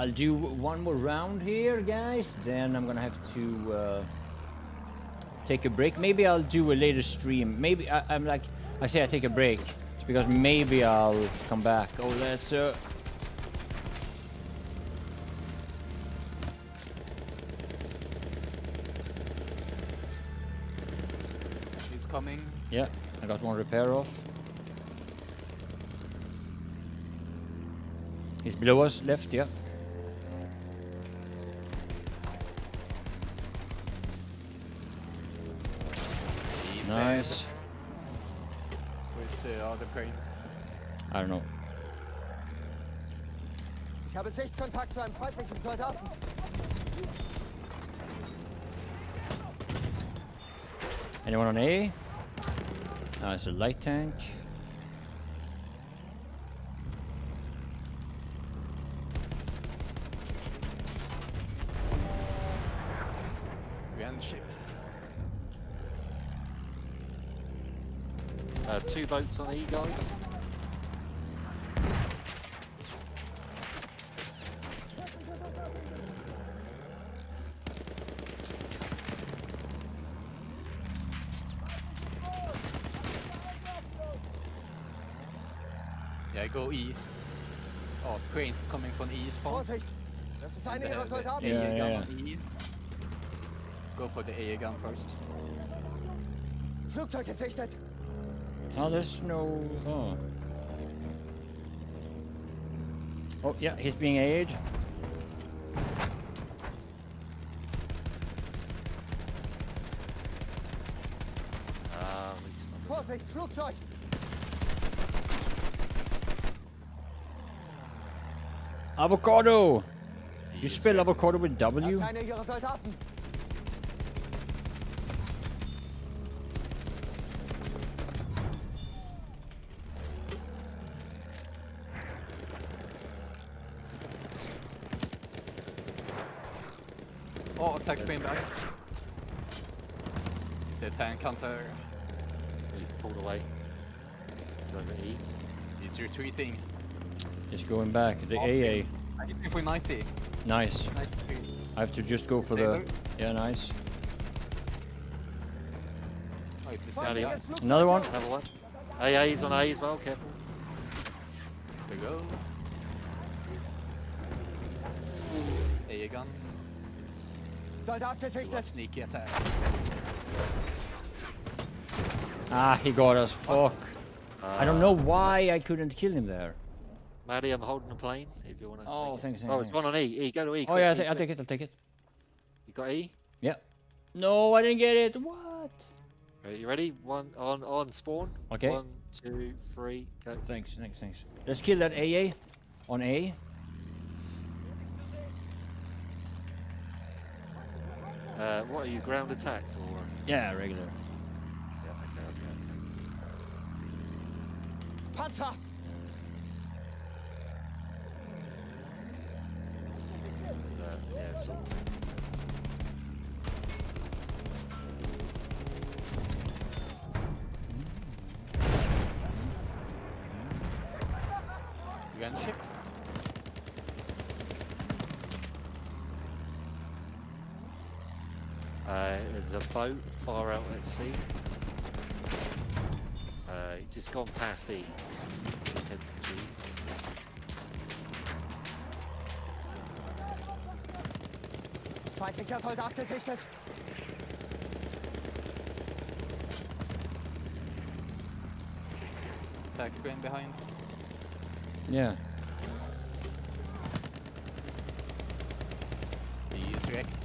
I'll do one more round here, guys. Then I'm gonna have to take a break. Maybe I'll do a later stream. Maybe I'm like, I say I take a break. It's because maybe I'll come back. Oh, let's... He's coming. Yeah, I got one repair off. He's below us, left, yeah. He's nice. Where's the other plane? I don't know. Ich habe Sichtkontakt zu einem feindlichen Soldaten. Anyone on A? Ah, it's a light tank. Two boats on E, guys. Yeah, go E. Oh, crane coming from E spawn. Yeah. Go for the AA gun first. Flugzeug gesichtet. Oh, there's no... Oh. Oh, yeah, he's being AA'd. Vorsicht, Flugzeug! Avocado! You spell avocado with W? He's a tank hunter. He's pulled away. He's over E. He's retreating. He's going back. The AA. I hit him for 90. Nice. 92. I have to just go for the... Yeah, nice. Oh, it's a another one. Another one. AA's on A as well, careful. There we go. AA gun. Sneaky attack. Ah, he got us. Fuck. I don't know why I couldn't kill him there. Maddie, I'm holding the plane if you want to. Oh, thanks. Oh, it's one on E. E, go to E. Oh, yeah, I'll take it. I'll take it. You got E? Yeah. No, I didn't get it. What? Are you ready? One on spawn. Okay. 1, 2, 3. Go. Thanks. Let's kill that AA on A. What are you, ground attack or...? Yeah, regular. Yeah, I can't attack. Panzer! Yeah, so... Gunship? There's a boat far out at sea. Just gone past E. Feindlicher Soldat gesichtet. Attack going behind. Yeah. He is wrecked.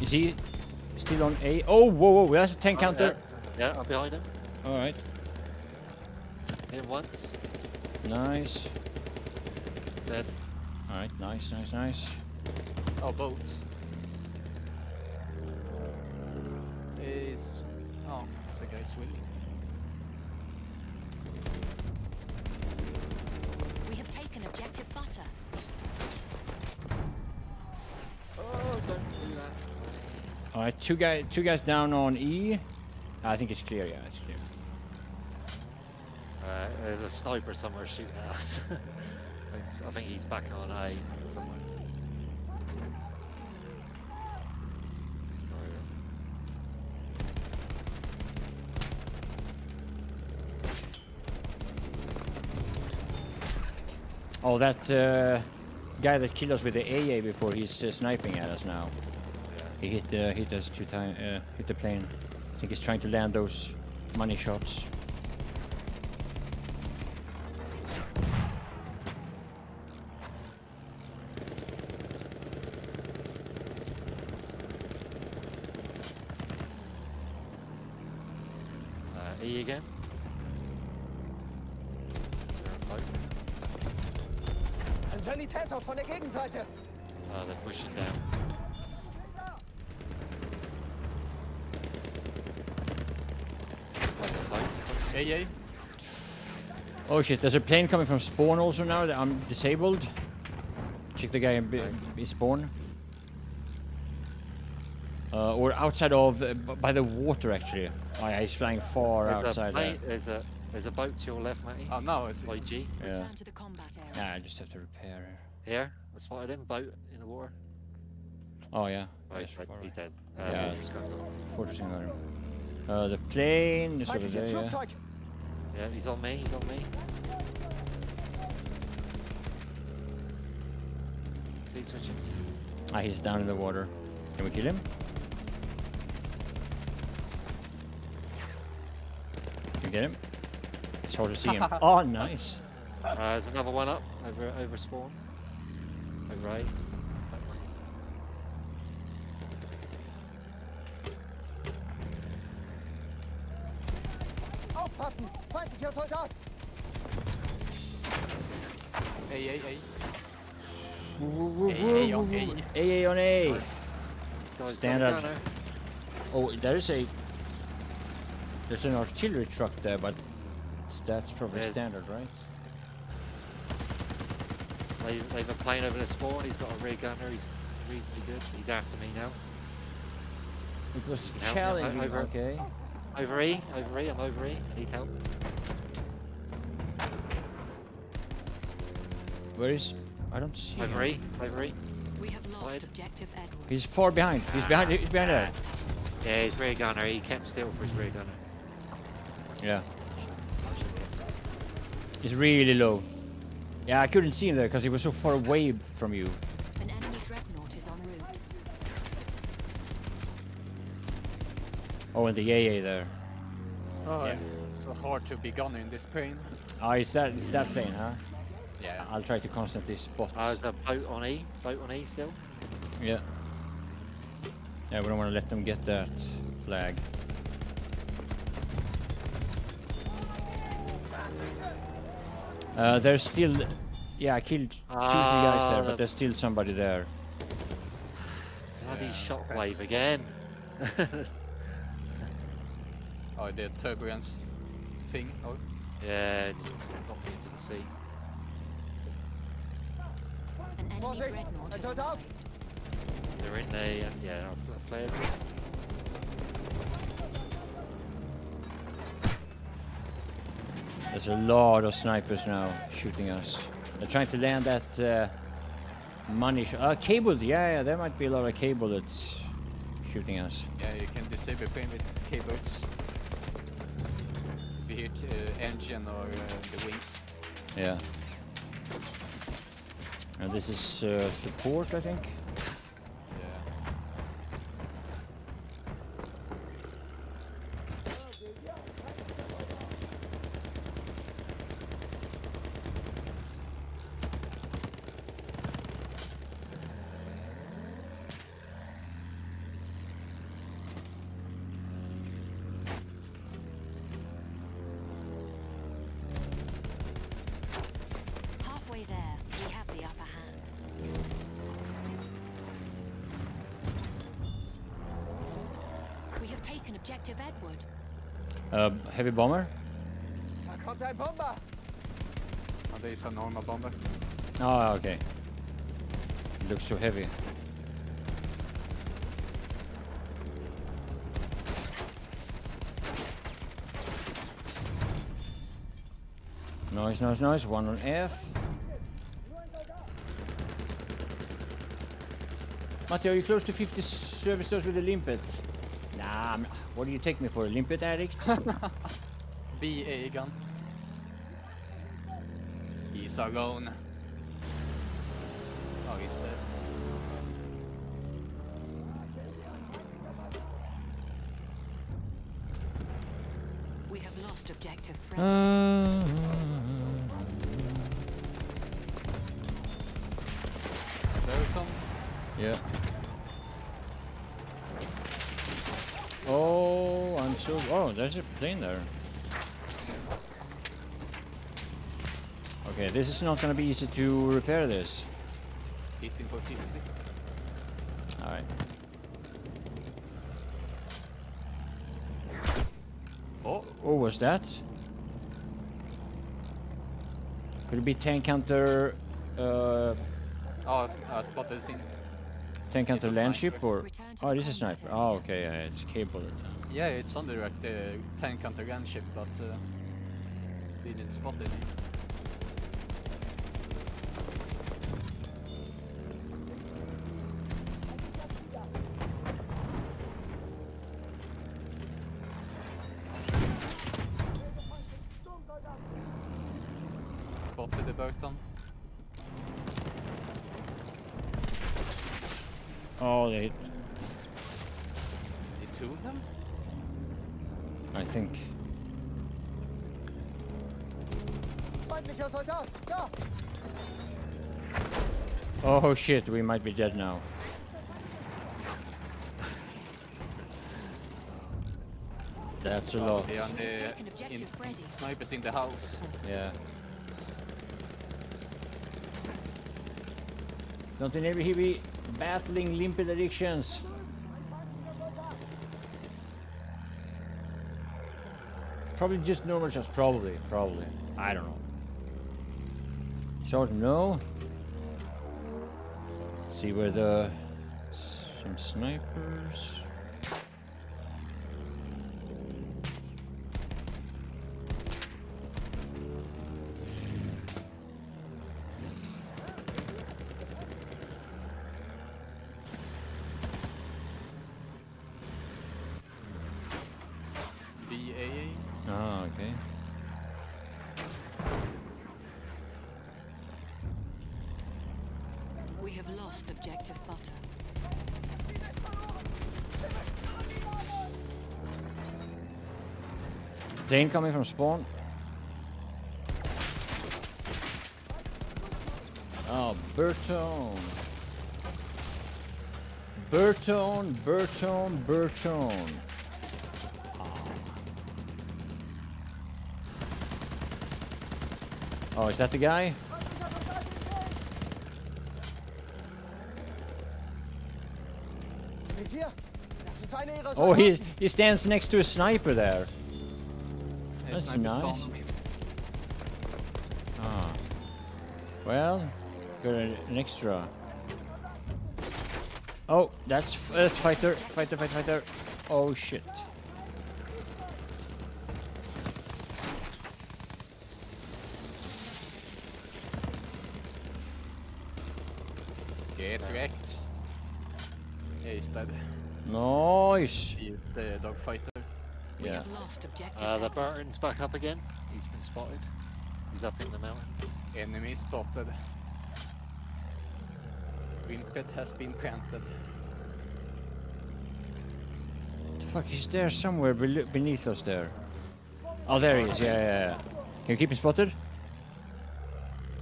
Is he still on A? Oh, whoa, that's a 10 counter. Yeah, I'm behind him. Alright. Hit him once. Nice. Dead. Alright, nice. Oh, boats. guy's swinging. We have taken Objective Butter. Oh, don't do that. Alright, two guys down on E. I think it's clear, yeah, it's clear. There's a sniper somewhere shooting at us. I think he's back on A somewhere. Oh, that guy that killed us with the AA before, he's sniping at us now. Yeah. He hit us two times, hit the plane. I think he's trying to land those money shots. E again. Ein Sanitäter von der Gegenseite. Ah, they're pushing down. Hey, hey. Oh shit, there's a plane coming from spawn also now that I'm disabled. Check the guy in spawn. Or outside of, by the water actually. Oh yeah, he's flying far outside there. There's a boat to your left, matey. Oh no, it's by G. Yeah. Nah, I just have to repair it. Here? I spotted him, boat in the water. Oh yeah. Right, right. He's dead. Yeah, fortressing on him. The plane is over there, yeah. Yeah, he's on me, he's on me. See, switching. Ah, he's down in the water. Can we kill him? Can we get him? It's hard to see him. Oh, nice. There's another one up over spawn. Over A. Aufpassen! Feindlicher Soldat! Hey, hey, hey. Hey, on A. Hey, on A. Standard. Oh, there's an artillery truck there, but that's probably standard, right? They've a plane over the spawn. He's got a rear gunner. He's reasonably good. He's after me now. It was challenging. Over, okay. Over E. Over E. I'm over E. I need help. Where is? I don't see. Over E. Over E. We have lost Objective Edward. He's far behind. He's behind. He's behind there. Yeah, he's rear gunner. He kept still for his rear gunner. Yeah. He's really low. Yeah, I couldn't see him there because he was so far away from you. An enemy dreadnought is en route. Oh, and the AA there. Oh, yeah. It's so hard to be gunner in this plane. Oh, it's that plane, huh? Yeah. I'll try to constantly spot. The boat on E still. Yeah. Yeah, we don't want to let them get that flag. There's still, yeah, I killed two guys there, but there's still somebody there. Bloody shockwave again. Oh, the turbulence thing. Oh. Yeah, just knocked me into the sea. They're in there, yeah, I'll flare. There's a lot of snipers now shooting us. They're trying to land that money cable, yeah, there might be a lot of cable that's shooting us. Yeah, you can disable plane with cables. Be it engine or the wings. Yeah. And this is support, I think. Heavy bomber? Da kommt ein Bomber! Oh, there is a normal bomber. Oh, okay. Looks too heavy. Nice, nice, nice. One on F. Matti, are you close to 50 service doors with a limpet? Nah, I'm not. What do you take me for, a limpet addict? BA gun. He's alone. Oh, he's dead. We have lost objective friends. Burton? Yeah. Oh, I'm so... Oh, there's a plane there. Okay, this is not gonna be easy to repair this. 18 for 50. Alright. Oh, what was that? Could it be tank counter... Oh, I spotted him. Tank counter land ship or... Oh, this is sniper. Oh, okay, yeah, it's cable. Yeah, it's on the right, tank counter land ship, but... we didn't spot any. Spotted the Burton. Oh, they hit. The two of them? I think. Oh shit, we might be dead now. That's a lot. They are in snipers in the house. Yeah. Don't the neighbor here be battling limpid addictions? Probably just normal shots. Probably. I don't know. Short no. See where the... some snipers... Ah, okay. We have lost objective butter. Plane coming from spawn. Oh, Burton. Oh, is that the guy? Oh, he stands next to a sniper there. That's nice. Ah. Well, got an extra. Oh, that's fighter. Oh shit. Get wrecked. Yeah, he's dead. Nice! He's the dogfighter. Yeah. The Burton's back up again. He's been spotted. He's up in the mountain. Enemy spotted. Wimpet has been planted. The fuck, he's there somewhere beneath us there. Oh, there he is, yeah. Can you keep him spotted?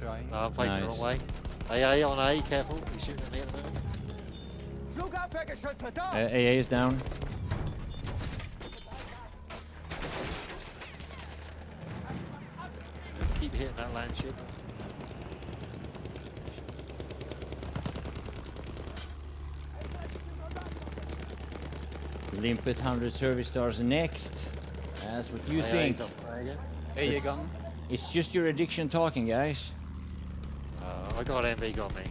Trying. No, I'm placing the wrong way. AA on A, careful, he's shooting at me at the moment. AA is down. Keep hitting that land ship. Limpet 100 service stars next. That's what you think. Here you go. It's just your addiction talking, guys. I got MV got me.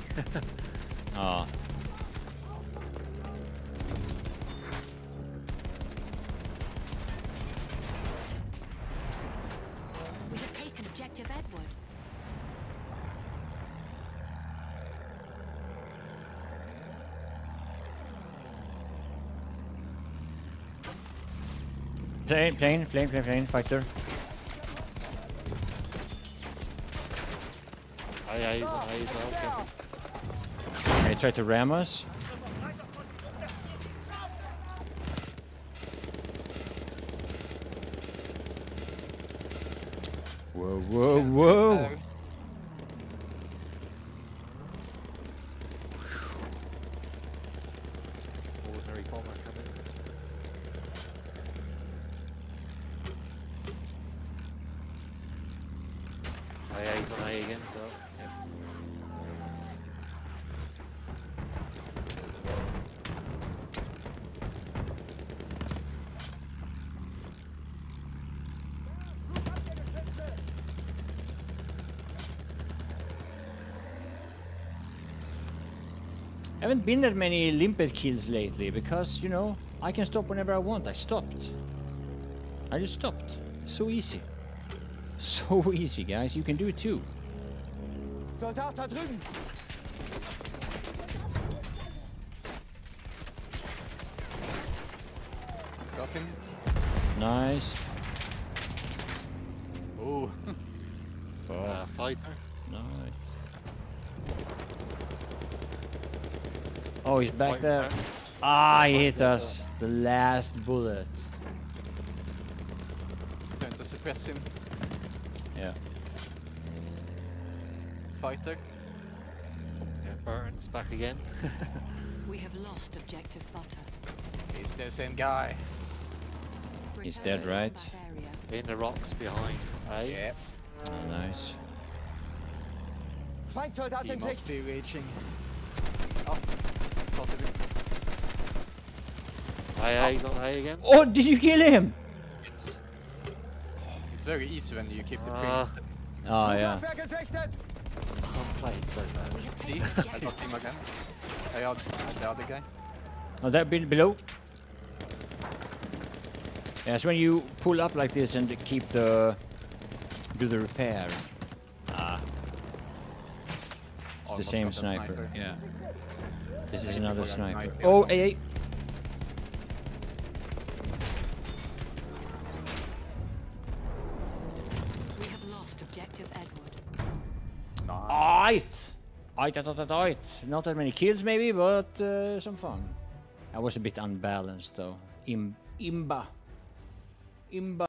Oh. We have taken Objective Edward. Plane, fighter. Okay. They tried to ram us. Whoa. Ordinary combat coming. He's on A again, so. I haven't been that many limpet kills lately because, you know, I can stop whenever I want. I stopped. I just stopped. So easy. So easy, guys. You can do it too. Soldat da drüben. Got him. Nice. Oh. Fighter. Nice. Oh, he's back there. Ah, he hit us. The last bullet. Going to suppress him. Yeah. Fighter. Yeah, Burton's back again. We have lost Objective Butter. He's the same guy. He's dead, right? In the rocks behind. Right? Yep. Oh, nice. He must be reaching. Oh. He's on A again. Oh, did you kill him? It's very easy when you keep the priest. Oh yeah. I'm playing so bad. See? I got him again. I got the other guy. Oh, that bit below? Yeah, it's when you pull up like this and keep the... do the repair. Ah. It's the same sniper. Yeah. This is another sniper. Oh, AA! We have lost Objective Edward. Nice. Aight! Not that many kills maybe, but some fun. I was a bit unbalanced though. Imba.